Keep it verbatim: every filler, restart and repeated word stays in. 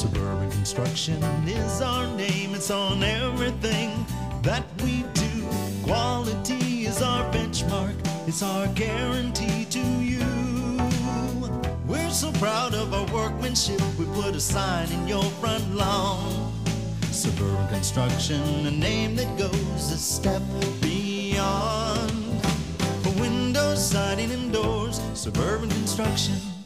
Suburban Construction is our name. It's on everything that we do. Quality is our benchmark. It's our guarantee to you. We're so proud of our workmanship. We put a sign in your front lawn. Suburban Construction, a name that goes a step beyond. For windows, siding, and doors, Suburban Construction.